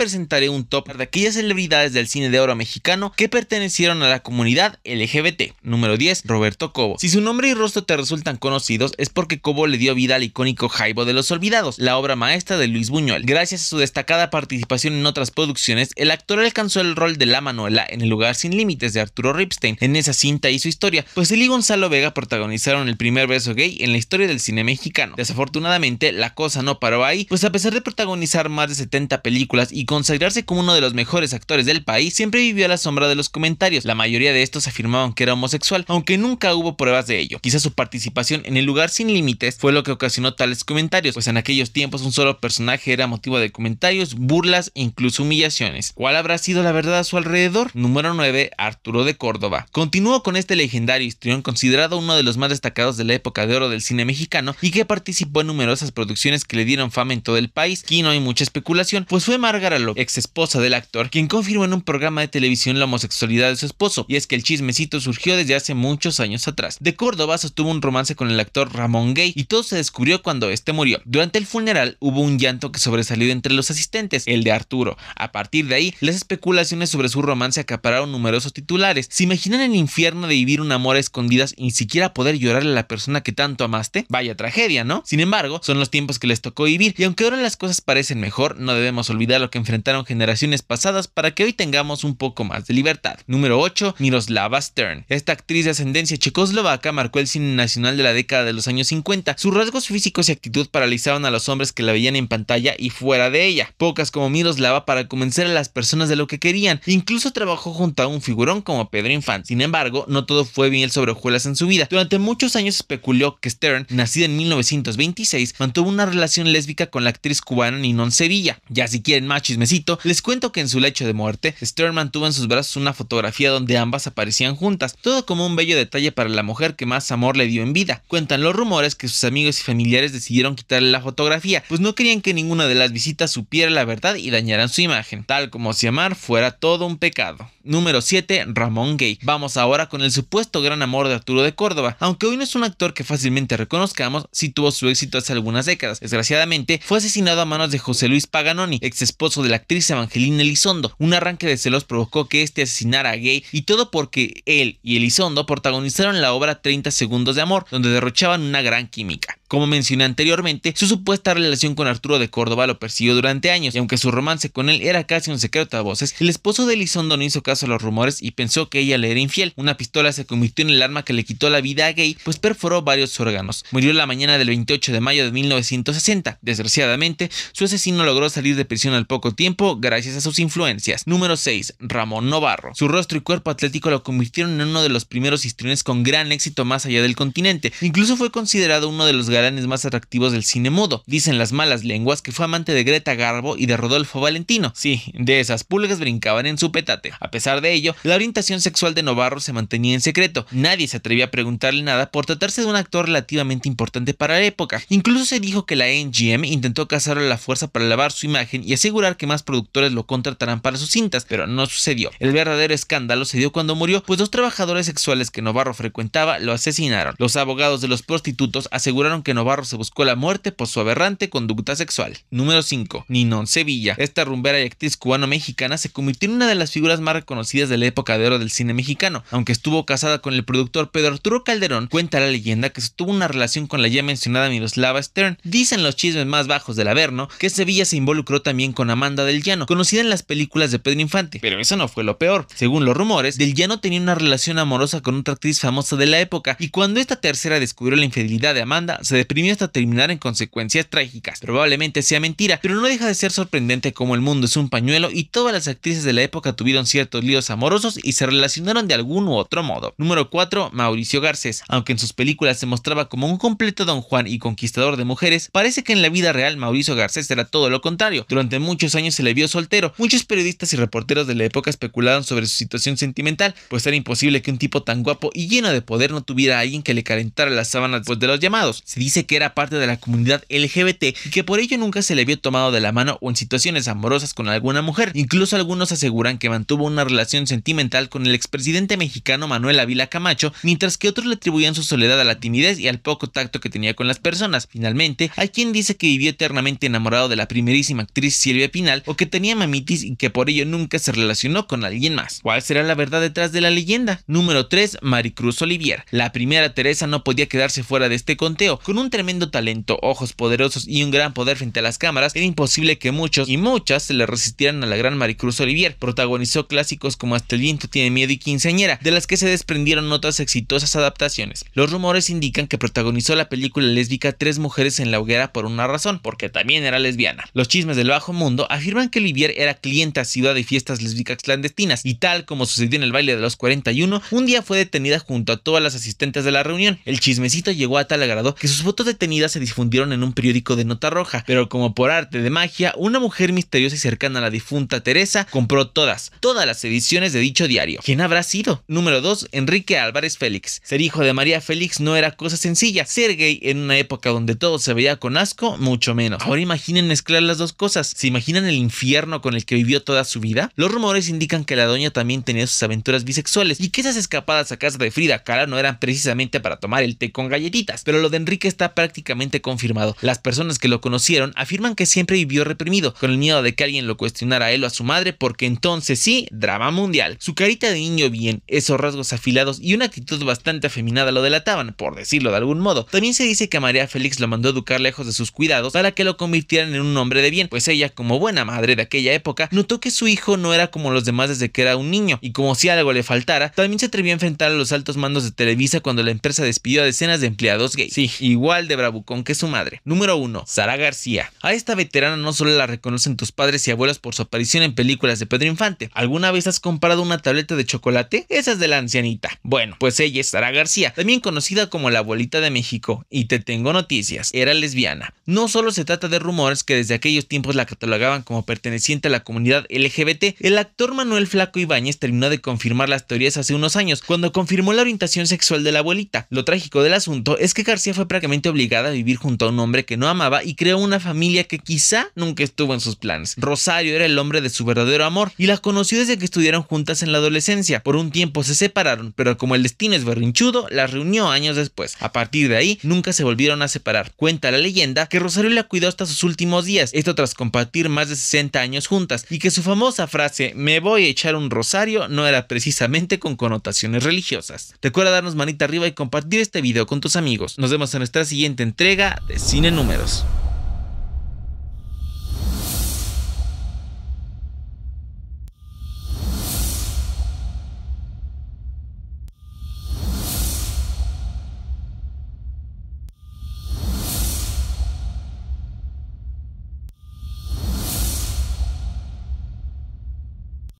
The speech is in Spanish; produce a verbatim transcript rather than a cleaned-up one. presentaré un top de aquellas celebridades del cine de oro mexicano que pertenecieron a la comunidad L G B T. Número diez. Roberto Cobo. Si su nombre y rostro te resultan conocidos es porque Cobo le dio vida al icónico Jaibo de los Olvidados, la obra maestra de Luis Buñol. Gracias a su destacada participación en otras producciones, el actor alcanzó el rol de La Manuela en El lugar sin límites de Arturo Ripstein. En esa cinta y su historia, pues él y Gonzalo Vega protagonizaron el primer beso gay en la historia del cine mexicano. Desafortunadamente, la cosa no paró ahí, pues a pesar de protagonizar más de setenta películas y consagrarse como uno de los mejores actores del país, siempre vivió a la sombra de los comentarios. La mayoría de estos afirmaban que era homosexual, aunque nunca hubo pruebas de ello. Quizás su participación en El lugar sin límites fue lo que ocasionó tales comentarios, pues en aquellos tiempos un solo personaje era motivo de comentarios, burlas e incluso humillaciones. ¿Cuál habrá sido la verdad a su alrededor? Número nueve. Arturo de Córdoba. Continuó con este legendario histrión, considerado uno de los más destacados de la época de oro del cine mexicano y que participó en numerosas producciones que le dieron fama en todo el país. Aquí no hay mucha especulación, pues fue Margarita, ex esposa del actor, quien confirmó en un programa de televisión la homosexualidad de su esposo, y es que el chismecito surgió desde hace muchos años atrás. De Córdoba sostuvo un romance con el actor Ramón Gay y todo se descubrió cuando este murió. Durante el funeral hubo un llanto que sobresalió entre los asistentes, el de Arturo. A partir de ahí, las especulaciones sobre su romance acapararon numerosos titulares. ¿Se imaginan el infierno de vivir un amor a escondidas y ni siquiera poder llorarle a la persona que tanto amaste? Vaya tragedia, ¿no? Sin embargo, son los tiempos que les tocó vivir, y aunque ahora las cosas parecen mejor, no debemos olvidar lo que enfrentaron generaciones pasadas para que hoy tengamos un poco más de libertad. Número ocho. Miroslava Stern. Esta actriz de ascendencia checoslovaca marcó el cine nacional de la década de los años cincuenta. Sus rasgos físicos y actitud paralizaban a los hombres que la veían en pantalla y fuera de ella. Pocas como Miroslava para convencer a las personas de lo que querían. Incluso trabajó junto a un figurón como Pedro Infante. Sin embargo, no todo fue miel sobre hojuelas en su vida. Durante muchos años especuló que Stern, nacida en mil novecientos veintiséis, mantuvo una relación lésbica con la actriz cubana Ninón Sevilla. Ya si quieren más chismecito, les cuento que en su lecho de muerte, Stern mantuvo en sus brazos una fotografía donde ambas aparecían juntas, todo como un bello detalle para la mujer que más amor le dio en vida. Cuentan los rumores que sus amigos y familiares decidieron quitarle la fotografía, pues no querían que ninguna de las visitas supiera la verdad y dañaran su imagen, tal como si amar fuera todo un pecado. Número siete. Ramón Gay. Vamos ahora con el supuesto gran amor de Arturo de Córdoba. Aunque hoy no es un actor que fácilmente reconozcamos, sí tuvo su éxito hace algunas décadas. Desgraciadamente, fue asesinado a manos de José Luis Paganoni, ex esposo de la actriz Evangelina Elizondo. Un arranque de celos provocó que este asesinara a Gay, y todo porque él y Elizondo protagonizaron la obra treinta segundos de amor, donde derrochaban una gran química. Como mencioné anteriormente, su supuesta relación con Arturo de Córdoba lo persiguió durante años, y aunque su romance con él era casi un secreto a voces, el esposo de Elizondo no hizo caso a los rumores y pensó que ella le era infiel. Una pistola se convirtió en el arma que le quitó la vida a Gay, pues perforó varios órganos. Murió la mañana del veintiocho de mayo de mil novecientos sesenta. Desgraciadamente, su asesino logró salir de prisión al poco tiempo gracias a sus influencias. Número seis. Ramón Novarro. Su rostro y cuerpo atlético lo convirtieron en uno de los primeros histriones con gran éxito más allá del continente. Incluso fue considerado uno de los más atractivos del cine mudo. Dicen las malas lenguas que fue amante de Greta Garbo y de Rodolfo Valentino. Sí, de esas pulgas brincaban en su petate. A pesar de ello, la orientación sexual de Novarro se mantenía en secreto. Nadie se atrevía a preguntarle nada por tratarse de un actor relativamente importante para la época. Incluso se dijo que la N G M intentó casarlo a la fuerza para lavar su imagen y asegurar que más productores lo contratarán para sus cintas, pero no sucedió. El verdadero escándalo se dio cuando murió, pues dos trabajadores sexuales que Novarro frecuentaba lo asesinaron. Los abogados de los prostitutos aseguraron que que Novarro se buscó la muerte por su aberrante conducta sexual. Número cinco. Ninón Sevilla. Esta rumbera y actriz cubano-mexicana se convirtió en una de las figuras más reconocidas de la época de oro del cine mexicano. Aunque estuvo casada con el productor Pedro Arturo Calderón, cuenta la leyenda que sostuvo una relación con la ya mencionada Miroslava Stern. Dicen los chismes más bajos del Averno que Sevilla se involucró también con Amanda del Llano, conocida en las películas de Pedro Infante. Pero eso no fue lo peor. Según los rumores, del Llano tenía una relación amorosa con otra actriz famosa de la época, y cuando esta tercera descubrió la infidelidad de Amanda, se deprimió hasta terminar en consecuencias trágicas. Probablemente sea mentira, pero no deja de ser sorprendente cómo el mundo es un pañuelo y todas las actrices de la época tuvieron ciertos líos amorosos y se relacionaron de algún u otro modo. Número cuatro. Mauricio Garcés. Aunque en sus películas se mostraba como un completo don Juan y conquistador de mujeres, parece que en la vida real Mauricio Garcés era todo lo contrario. Durante muchos años se le vio soltero. Muchos periodistas y reporteros de la época especularon sobre su situación sentimental, pues era imposible que un tipo tan guapo y lleno de poder no tuviera a alguien que le calentara las sábanas después de los llamados. Se dice que era parte de la comunidad L G B T y que por ello nunca se le vio tomado de la mano o en situaciones amorosas con alguna mujer. Incluso algunos aseguran que mantuvo una relación sentimental con el expresidente mexicano Manuel Ávila Camacho, mientras que otros le atribuían su soledad a la timidez y al poco tacto que tenía con las personas. Finalmente, hay quien dice que vivió eternamente enamorado de la primerísima actriz Silvia Pinal o que tenía mamitis y que por ello nunca se relacionó con alguien más. ¿Cuál será la verdad detrás de la leyenda? Número tres. Maricruz Olivier. La primera Teresa no podía quedarse fuera de este conteo. Con un tremendo talento, ojos poderosos y un gran poder frente a las cámaras, era imposible que muchos y muchas se le resistieran a la gran Maricruz Olivier. Protagonizó clásicos como Hasta el viento tiene miedo y Quinceañera, de las que se desprendieron otras exitosas adaptaciones. Los rumores indican que protagonizó la película lésbica Tres mujeres en la hoguera por una razón, porque también era lesbiana. Los chismes del bajo mundo afirman que Olivier era clienta ciudad de fiestas lésbicas clandestinas, y tal como sucedió en el baile de los cuarenta y uno, un día fue detenida junto a todas las asistentes de la reunión. El chismecito llegó a tal agrado que sus fotos detenidas se difundieron en un periódico de nota roja, pero como por arte de magia, una mujer misteriosa y cercana a la difunta Teresa compró todas, todas las ediciones de dicho diario. ¿Quién habrá sido? Número dos. Enrique Álvarez Félix. Ser hijo de María Félix no era cosa sencilla. Ser gay en una época donde todo se veía con asco, mucho menos. Ahora imaginen mezclar las dos cosas. ¿Se imaginan el infierno con el que vivió toda su vida? Los rumores indican que la doña también tenía sus aventuras bisexuales y que esas escapadas a casa de Frida Kahlo no eran precisamente para tomar el té con galletitas, pero lo de Enrique está prácticamente confirmado. Las personas que lo conocieron afirman que siempre vivió reprimido, con el miedo de que alguien lo cuestionara a él o a su madre, porque entonces sí, drama mundial. Su carita de niño bien, esos rasgos afilados y una actitud bastante afeminada lo delataban, por decirlo de algún modo. También se dice que María Félix lo mandó a educar lejos de sus cuidados para que lo convirtieran en un hombre de bien, pues ella, como buena madre de aquella época, notó que su hijo no era como los demás desde que era un niño, y como si algo le faltara, también se atrevió a enfrentar a los altos mandos de Televisa cuando la empresa despidió a decenas de empleados gays. Sí, igual de bravucón que su madre. Número uno. Sara García. A esta veterana no solo la reconocen tus padres y abuelos por su aparición en películas de Pedro Infante. ¿Alguna vez has comprado una tableta de chocolate? Esa es de la ancianita. Bueno, pues ella es Sara García, también conocida como la abuelita de México, y te tengo noticias, era lesbiana. No solo se trata de rumores que desde aquellos tiempos la catalogaban como perteneciente a la comunidad L G B T, el actor Manuel Flaco Ibáñez terminó de confirmar las teorías hace unos años, cuando confirmó la orientación sexual de la abuelita. Lo trágico del asunto es que García fue prácticamente obligada a vivir junto a un hombre que no amaba y creó una familia que quizá nunca estuvo en sus planes. Rosario era el hombre de su verdadero amor y la conoció desde que estuvieron juntas en la adolescencia. Por un tiempo se separaron, pero como el destino es berrinchudo, las reunió años después. A partir de ahí, nunca se volvieron a separar. Cuenta la leyenda que Rosario la cuidó hasta sus últimos días, esto tras compartir más de sesenta años juntas, y que su famosa frase, "me voy a echar un rosario", no era precisamente con connotaciones religiosas. Recuerda darnos manita arriba y compartir este video con tus amigos. Nos vemos en nuestra siguiente entrega de Cine Números.